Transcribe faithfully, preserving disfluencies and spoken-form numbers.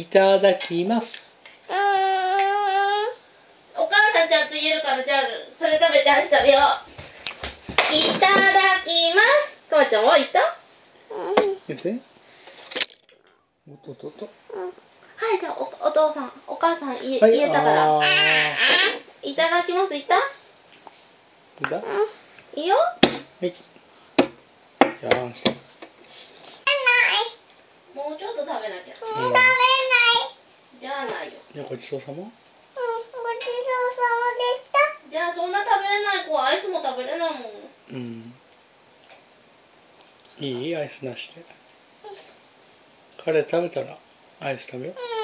いただきます。あー、お母さんちゃんと言えるから、じゃあそれ食べてアイス食べよう。いただきます。トマちゃんは言った、うん、言って。おっとっとっと、うん、はい、じゃあ お, お父さんお母さん言え、はい、言えたから、いただきます。言った言った、うん、いいよ。はい、じゃあもうちょっと食べなきゃ。食べない。じゃあないよ。じゃあごちそうさま。うん、ごちそうさまでした。じゃあそんな食べれない子はアイスも食べれないもん。うん。いい？アイスなしで。彼食べたらアイス食べよう。うん。